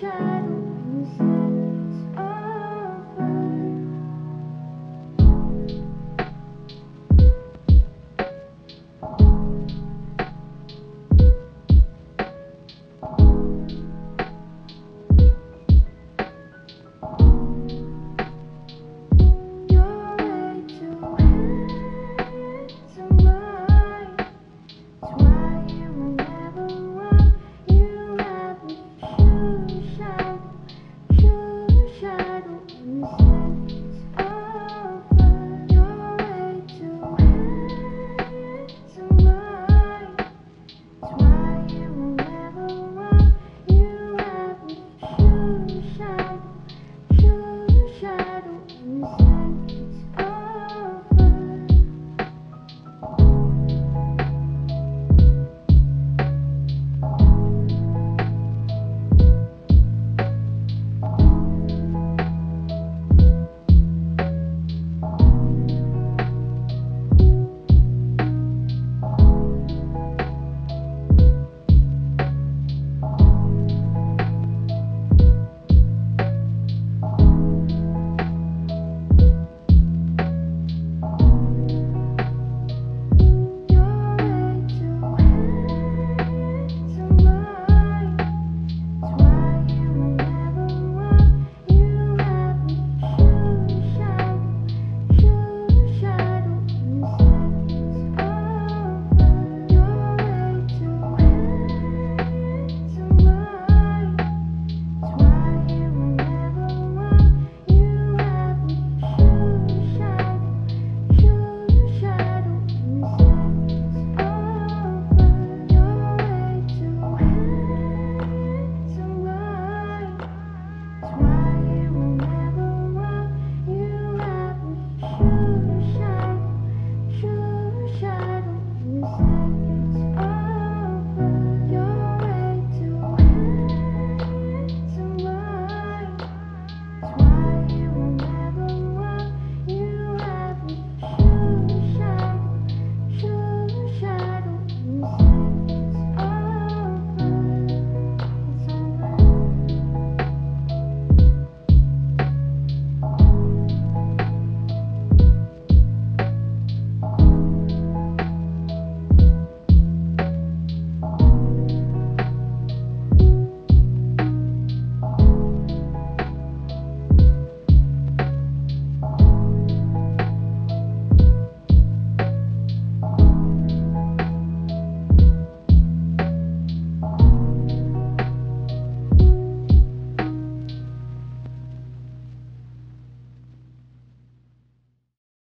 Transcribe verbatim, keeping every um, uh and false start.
Shine.